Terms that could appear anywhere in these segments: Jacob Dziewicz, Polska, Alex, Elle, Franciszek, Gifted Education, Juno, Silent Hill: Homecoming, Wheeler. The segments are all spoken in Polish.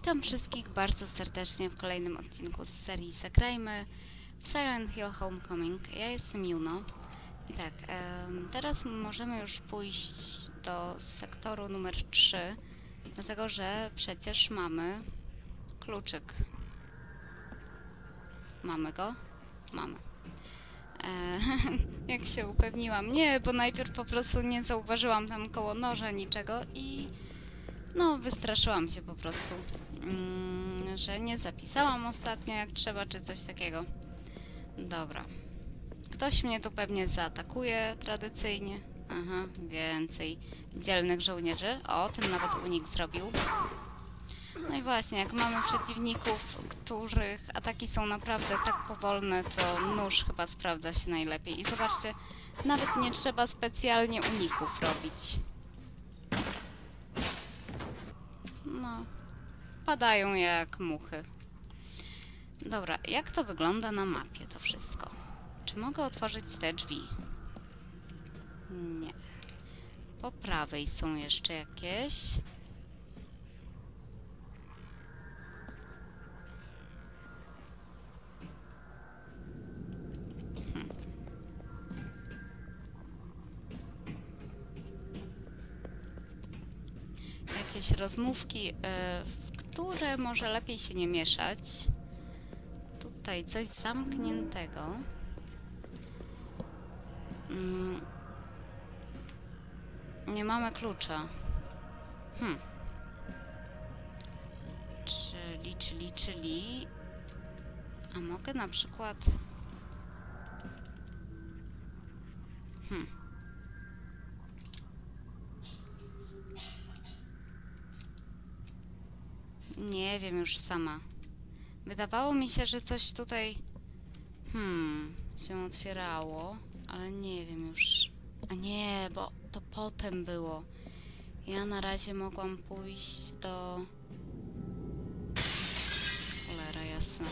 Witam wszystkich bardzo serdecznie w kolejnym odcinku z serii Zagrajmy w Silent Hill Homecoming. Ja jestem Juno. I tak, teraz możemy już pójść do sektoru numer 3, dlatego że przecież mamy kluczyk. Mamy go? Mamy. Jak się upewniłam? Nie, bo najpierw po prostu nie zauważyłam tam koło noża niczego i... No, wystraszyłam się po prostu, że nie zapisałam ostatnio jak trzeba, czy coś takiego. Dobra. Ktoś mnie tu pewnie zaatakuje tradycyjnie. Aha, więcej dzielnych żołnierzy. O, ten nawet unik zrobił. No i właśnie, jak mamy przeciwników, których ataki są naprawdę tak powolne, to nóż chyba sprawdza się najlepiej. I zobaczcie, nawet nie trzeba specjalnie uników robić. No, padają jak muchy. Dobra, jak to wygląda na mapie to wszystko? Czy mogę otworzyć te drzwi? Nie. Po prawej są jeszcze jakieś. Jakieś rozmówki, w które może lepiej się nie mieszać. Tutaj coś zamkniętego. Nie mamy klucza. Czyli... A mogę na przykład... Nie wiem już sama. Wydawało mi się, że coś tutaj... się otwierało, ale nie wiem już. A nie, bo to potem było. Ja na razie mogłam pójść do... Cholera jasna.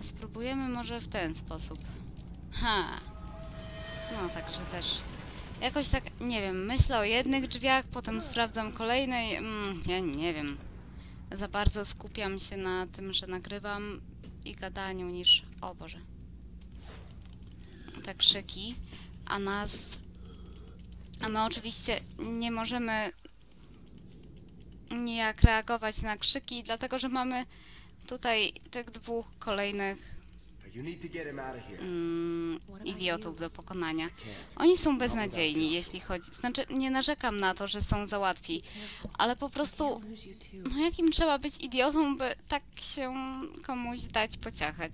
A spróbujemy może w ten sposób. No, także też... Jakoś tak, nie wiem, myślę o jednych drzwiach, potem sprawdzam kolejne i... ja nie wiem. Za bardzo skupiam się na tym, że nagrywam i gadaniu niż... O Boże. Te krzyki. A my oczywiście nie możemy nijak reagować na krzyki, dlatego że mamy tutaj tych dwóch kolejnych... idiotów do pokonania. Oni są beznadziejni, jeśli chodzi... Znaczy, nie narzekam na to, że są za łatwi, ale po prostu... No jakim trzeba być idiotą, by tak się komuś dać pociachać?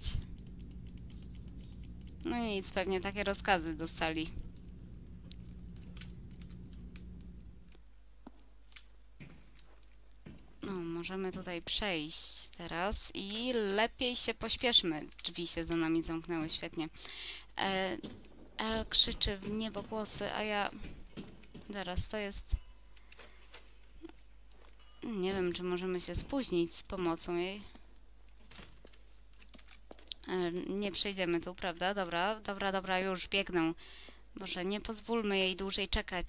No i nic, pewnie takie rozkazy dostali. Możemy tutaj przejść teraz i lepiej się pośpieszmy. Drzwi się za nami zamknęły, świetnie. Elle krzyczy w niebo głosy, a ja... Zaraz, to jest... Nie wiem, czy możemy się spóźnić z pomocą jej. Nie przejdziemy tu, prawda? Dobra, już biegnę. Boże, nie pozwólmy jej dłużej czekać.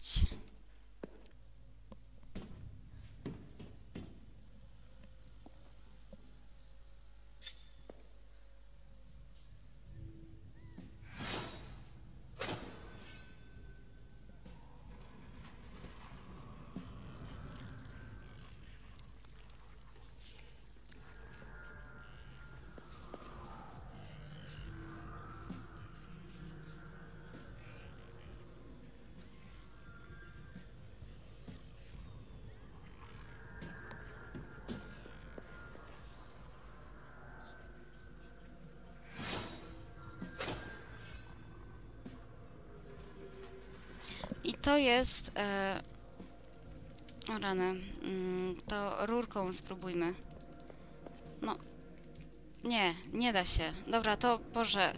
To jest... O rany. To rurką spróbujmy. No. Nie, nie da się. Dobra, to Boże.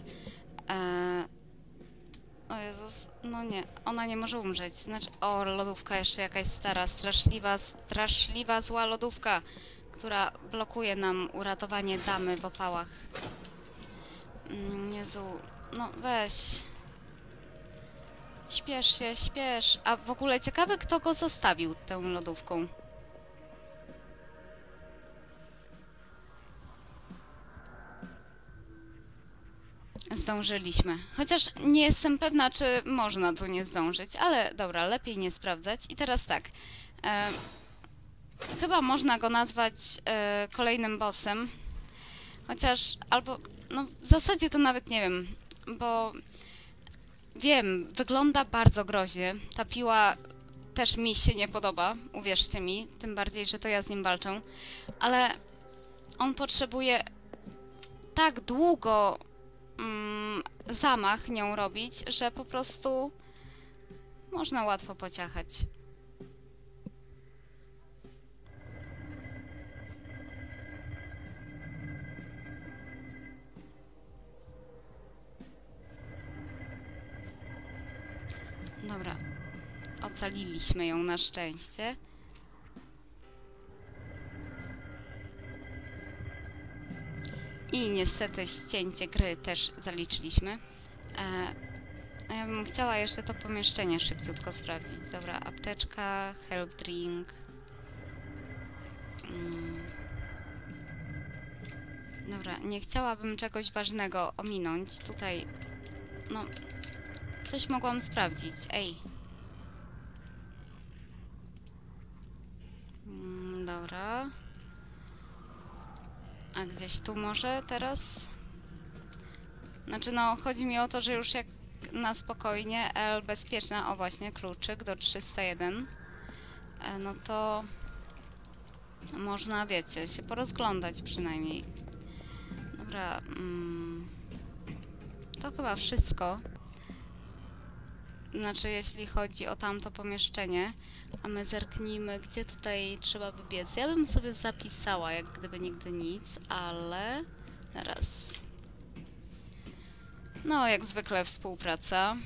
O Jezus. No nie. Ona nie może umrzeć. Znaczy... O, lodówka jeszcze jakaś stara. Straszliwa, zła lodówka, która blokuje nam uratowanie damy w opałach. Jezu. No weź. Śpiesz się, śpiesz. A w ogóle ciekawe, kto go zostawił tą lodówką. Zdążyliśmy. Chociaż nie jestem pewna, czy można tu nie zdążyć, ale dobra, lepiej nie sprawdzać. I teraz tak. Chyba można go nazwać kolejnym bossem. Chociaż albo... No w zasadzie to nawet nie wiem, bo... Wiem, wygląda bardzo groźnie. Ta piła też mi się nie podoba, uwierzcie mi. Tym bardziej, że to ja z nim walczę. Ale on potrzebuje tak długo zamach nią robić, że po prostu można łatwo pociachać. Dobra, ocaliliśmy ją na szczęście. I niestety ścięcie gry też zaliczyliśmy. Ja bym chciała jeszcze to pomieszczenie szybciutko sprawdzić. Dobra, apteczka, help drink. Dobra, nie chciałabym czegoś ważnego ominąć. Tutaj, no... Coś mogłam sprawdzić. Ej. Dobra. A gdzieś tu może teraz? Znaczy no, chodzi mi o to, że już jak na spokojnie, Elle bezpieczna, o właśnie, kluczyk do 301. No to można, wiecie, się porozglądać przynajmniej. Dobra. To chyba wszystko. Znaczy, jeśli chodzi o tamto pomieszczenie, a my zerknijmy, gdzie tutaj trzeba by biec. Ja bym sobie zapisała, jak gdyby nigdy nic, ale... Teraz... No, jak zwykle współpraca.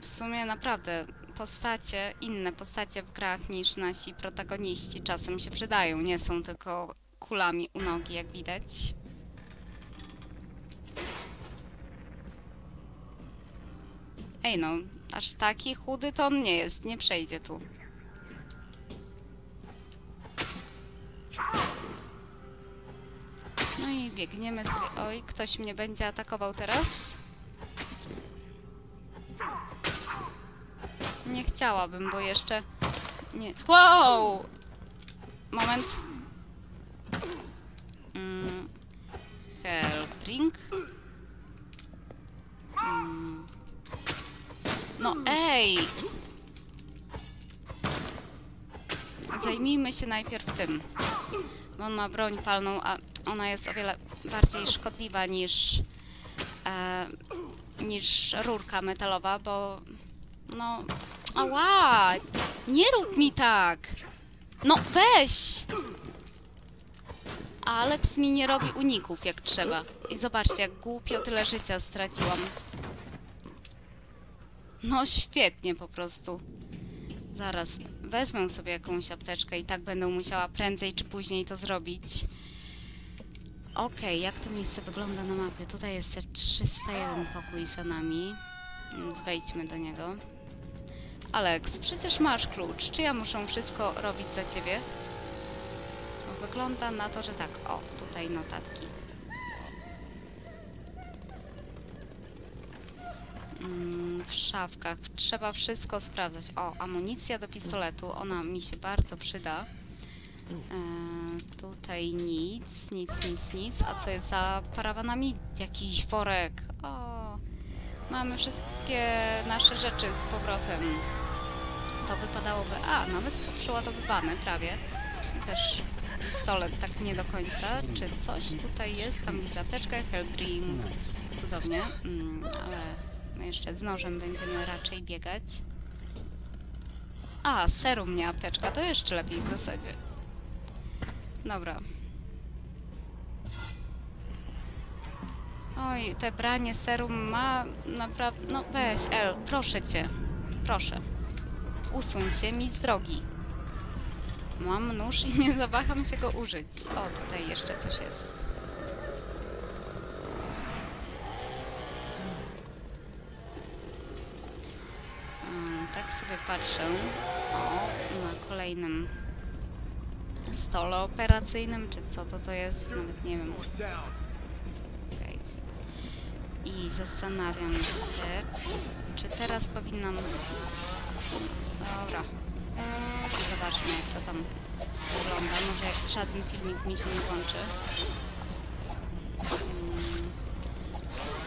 W sumie naprawdę postacie, inne postacie w grach niż nasi protagoniści czasem się przydają. Nie są tylko kulami u nogi, jak widać. Ej no, aż taki chudy to on nie jest, nie przejdzie tu. No i biegniemy sobie... Oj, ktoś mnie będzie atakował teraz. Nie chciałabym, bo jeszcze... Nie... Wow! Moment. Help drink. No ej! Zajmijmy się najpierw tym. Bo on ma broń palną, a ona jest o wiele bardziej szkodliwa niż, niż rurka metalowa, bo... No... Ała! Nie rób mi tak! No weź! A Alex mi nie robi uników jak trzeba. I zobaczcie, jak głupio tyle życia straciłam. No świetnie po prostu. Zaraz wezmę sobie jakąś apteczkę i tak będę musiała prędzej czy później to zrobić. Okej, jak to miejsce wygląda na mapie? Tutaj jest te 301 pokój za nami. Więc wejdźmy do niego. Alex, przecież masz klucz. Czy ja muszę wszystko robić za ciebie? Wygląda na to, że tak. O, tutaj notatki. W szafkach. Trzeba wszystko sprawdzać. O, amunicja do pistoletu. Ona mi się bardzo przyda. Tutaj nic, nic. A co jest za parawanami? Jakiś worek. O, mamy wszystkie nasze rzeczy z powrotem. To wypadałoby... A, nawet to przeładowywane prawie. Też pistolet tak nie do końca. Czy coś tutaj jest? Tam jest apteczka, health drink. Cudownie. Ale... My jeszcze z nożem będziemy raczej biegać. A, serum, nie apteczka. To jeszcze lepiej w zasadzie. Dobra. Oj, te branie serum ma naprawdę... No weź, El, proszę cię. Proszę. Usuń się mi z drogi. Mam nóż i nie zawaham się go użyć. O, tutaj jeszcze coś jest. patrzę. O, na kolejnym stole operacyjnym, czy co to jest? Nawet nie wiem. Okay. I zastanawiam się, czy teraz powinnam... Dobra. Zobaczmy, jak to tam wygląda. Może żaden filmik mi się nie włączy.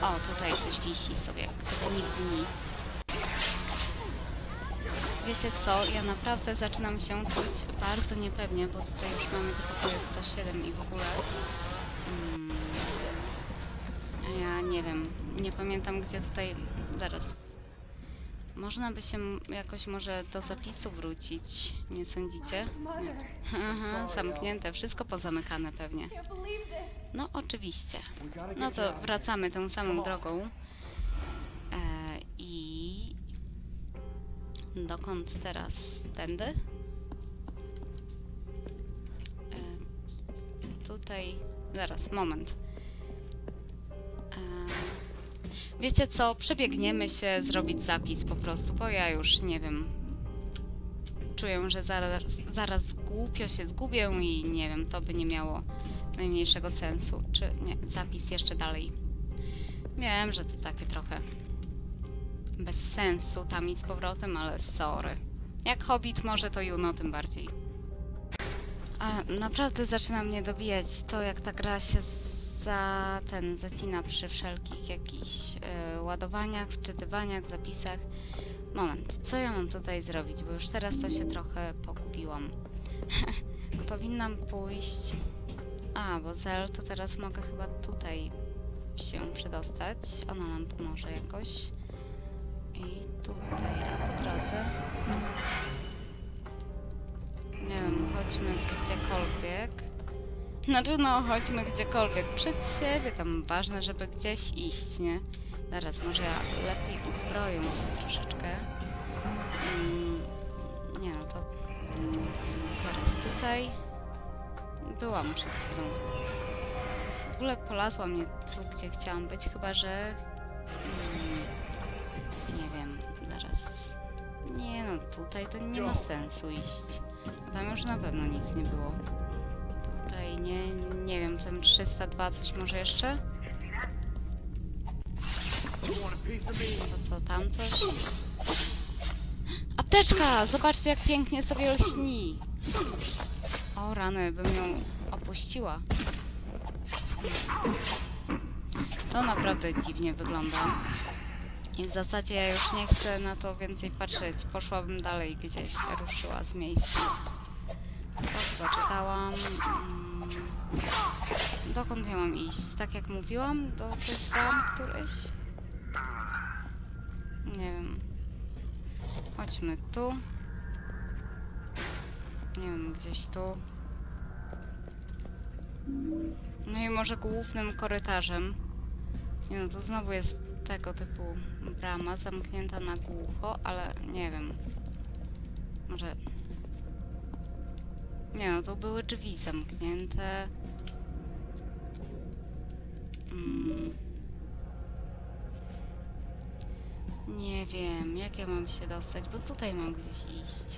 O, tutaj coś wisi sobie. Nigdy nic. Wiecie co, ja naprawdę zaczynam się czuć bardzo niepewnie, bo tutaj już mamy tylko 107 i w ogóle... ja nie wiem, nie pamiętam gdzie tutaj... Zaraz. Można by się jakoś może do zapisu wrócić, nie sądzicie? Nie. Aha, zamknięte, wszystko pozamykane pewnie. No oczywiście. No to wracamy tą samą drogą. I... dokąd teraz? Tędy? Tutaj... Zaraz, moment. Wiecie co? Przebiegniemy się, zrobić zapis po prostu, bo ja już nie wiem. Czuję, że zaraz głupio się zgubię i nie wiem, to by nie miało najmniejszego sensu. Czy nie, zapis jeszcze dalej. Wiem, że to takie trochę bez sensu tam i z powrotem, ale sorry. Jak Hobbit może, to Juno tym bardziej. A naprawdę zaczyna mnie dobijać to, jak ta gra się zacina przy wszelkich jakichś ładowaniach, wczytywaniach, zapisach. Moment, co ja mam tutaj zrobić? Bo już teraz to się trochę pogubiłam. Powinnam pójść... A, bo z Elle to teraz mogę chyba tutaj się przedostać. Ona nam pomoże jakoś. I tutaj, a po drodze... Nie wiem, chodźmy gdziekolwiek. Znaczy no, chodźmy gdziekolwiek przed siebie, tam ważne, żeby gdzieś iść, nie? Zaraz, może ja lepiej uzbroję się troszeczkę. Nie no, to... Zaraz, tutaj... Byłam przed chwilą. W ogóle polazła mnie tu, gdzie chciałam być, chyba że... Nie wiem, zaraz... Nie no, tutaj to nie ma sensu iść. Tam już na pewno nic nie było. Nie wiem, ten 302 coś może jeszcze? To co, tam coś? Apteczka! Zobaczcie, jak pięknie sobie lśni. O rany, bym ją opuściła. To naprawdę dziwnie wygląda. I w zasadzie ja już nie chcę na to więcej patrzeć. Poszłabym dalej gdzieś, ruszyła z miejsca. To chyba czytałam. Dokąd ja mam iść? Tak jak mówiłam, do tej tam któreś? Nie wiem. Chodźmy tu. Nie wiem, gdzieś tu. No i może głównym korytarzem. Nie no, tu znowu jest tego typu brama zamknięta na głucho, ale nie wiem. Może... Nie no, to były drzwi zamknięte. Nie wiem, jak ja mam się dostać, bo tutaj mam gdzieś iść.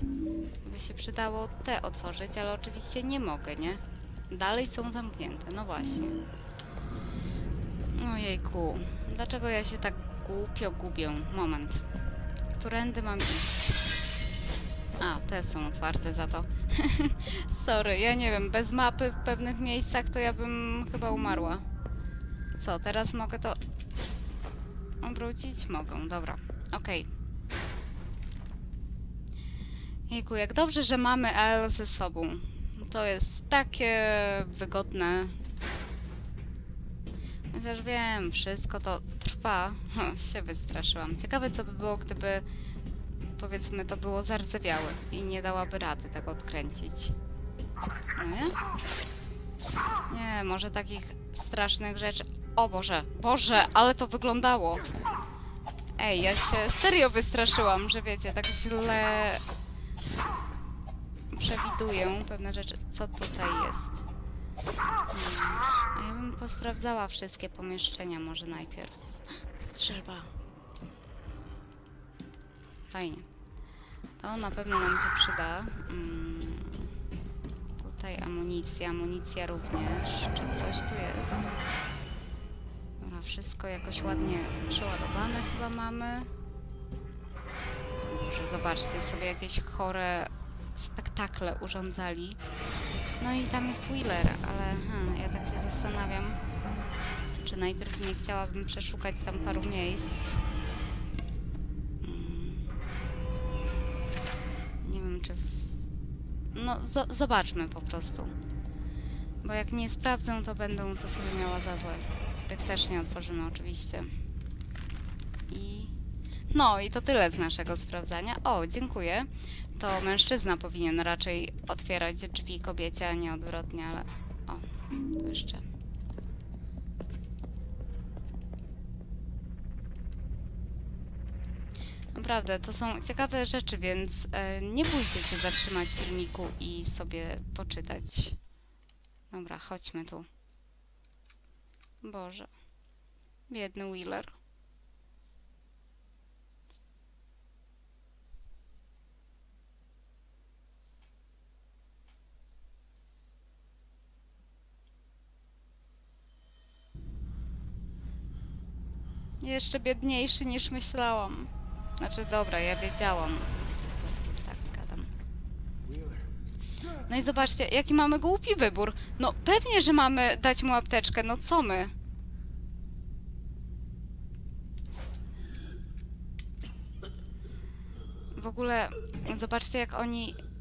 By się przydało te otworzyć, ale oczywiście nie mogę, nie? Dalej są zamknięte, no właśnie. Ojejku, dlaczego ja się tak głupio gubię? Moment. Którędy mam iść? A, te są otwarte za to. Sorry, ja nie wiem, bez mapy w pewnych miejscach to ja bym chyba umarła. Co, teraz mogę to obrócić? Mogę, dobra. Okej. Jejku, jak dobrze, że mamy Elle ze sobą. To jest takie wygodne. Chociaż wiem, wszystko to trwa. Się wystraszyłam. Ciekawe, co by było, gdyby... Powiedzmy, to było zardzewiałe i nie dałaby rady tego odkręcić. No nie? Nie, może takich strasznych rzeczy... O Boże, Boże, ale to wyglądało! Ej, ja się serio wystraszyłam, że wiecie, tak źle... Przewiduję pewne rzeczy. Co tutaj jest? A ja bym posprawdzała wszystkie pomieszczenia może najpierw. Strzelba. Fajnie. To na pewno nam się przyda. Tutaj amunicja również. Czy coś tu jest? Dobra, wszystko jakoś ładnie przeładowane chyba mamy. Może zobaczcie, sobie jakieś chore spektakle urządzali. No i tam jest Wheeler, ale ja tak się zastanawiam, czy najpierw nie chciałabym przeszukać tam paru miejsc. Nie wiem, czy... No, zobaczmy po prostu. Bo jak nie sprawdzę, to będą to sobie miała za złe. Tych też nie otworzymy oczywiście. No i to tyle z naszego sprawdzania. O, dziękuję. To mężczyzna powinien raczej otwierać drzwi kobiecie, a nie odwrotnie, ale... O, tu jeszcze. Naprawdę, to są ciekawe rzeczy, więc nie bójcie się zatrzymać w filmiku i sobie poczytać. Dobra, chodźmy tu. Boże. Biedny Wheeler. Jeszcze biedniejszy niż myślałam. Znaczy, dobra, ja wiedziałam. Tak, gadam. No i zobaczcie, jaki mamy głupi wybór. No pewnie, że mamy dać mu apteczkę, no co my? W ogóle, zobaczcie,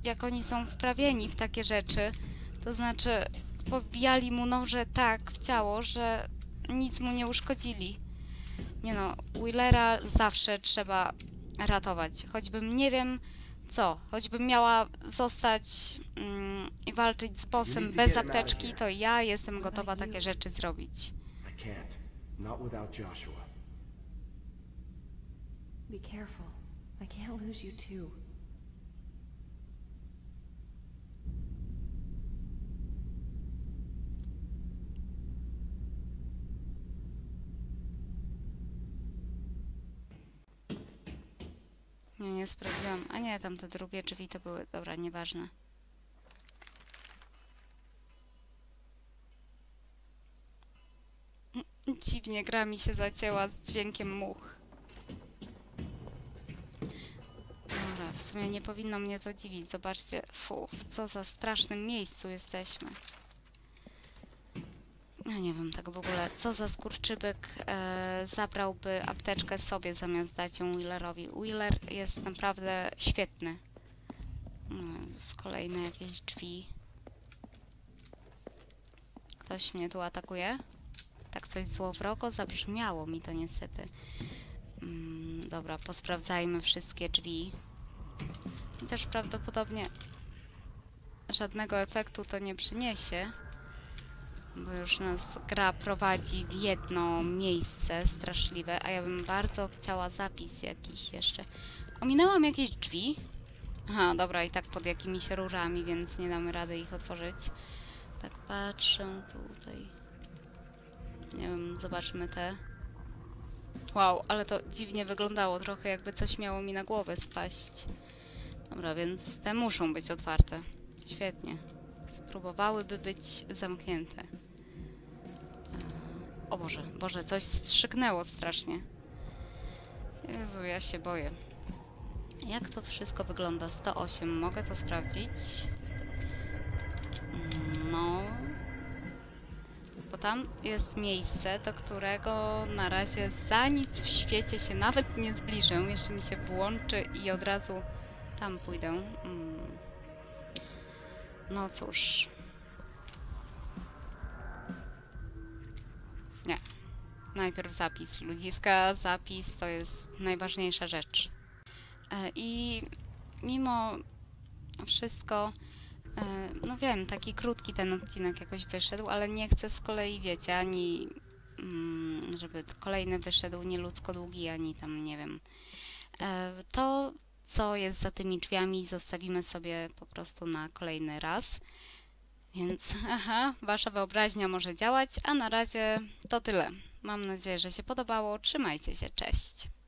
jak oni są wprawieni w takie rzeczy. To znaczy, pobijali mu noże tak w ciało, że nic mu nie uszkodzili. Nie no, Wheelera zawsze trzeba ratować. Choćbym nie wiem co, choćbym miała zostać i walczyć z bossem bez apteczki, to ja jestem gotowa takie rzeczy zrobić. Nie, nie sprawdziłam. A nie, tam te drugie drzwi to były... Dobra, nieważne. Dziwnie gra mi się zacięła z dźwiękiem much. Dobra, w sumie nie powinno mnie to dziwić. Zobaczcie, w co za strasznym miejscu jesteśmy. No nie wiem tak w ogóle, co za skurczybyk zabrałby apteczkę sobie zamiast dać ją Wheelerowi. Wheeler jest naprawdę świetny. Z kolejne jakieś drzwi. Ktoś mnie tu atakuje? Tak coś złowrogo zabrzmiało mi to niestety. Dobra, posprawdzajmy wszystkie drzwi. Chociaż prawdopodobnie żadnego efektu to nie przyniesie. Bo już nas gra prowadzi w jedno miejsce straszliwe, a ja bym bardzo chciała zapis jakiś jeszcze. Ominęłam jakieś drzwi. Aha, dobra, i tak pod jakimiś rurami, więc nie damy rady ich otworzyć. Tak patrzę tutaj. Nie wiem, zobaczmy te. Wow, ale to dziwnie wyglądało, trochę jakby coś miało mi na głowę spaść. Dobra, więc te muszą być otwarte. Świetnie. Spróbowałyby być zamknięte. O Boże, Boże, coś strzyknęło strasznie. Jezu, ja się boję. Jak to wszystko wygląda? 108, mogę to sprawdzić? No. Bo tam jest miejsce, do którego na razie za nic w świecie się nawet nie zbliżę. Jeszcze mi się włączy i od razu tam pójdę. No cóż. Nie. Najpierw zapis. Ludziska, zapis to jest najważniejsza rzecz. I mimo wszystko, no wiem, taki krótki ten odcinek jakoś wyszedł, ale nie chcę z kolei, wiecie, ani żeby kolejny wyszedł nieludzko długi, ani tam, nie wiem. To... co jest za tymi drzwiami, zostawimy sobie po prostu na kolejny raz. Więc wasza wyobraźnia może działać, a na razie to tyle. Mam nadzieję, że się podobało. Trzymajcie się, cześć!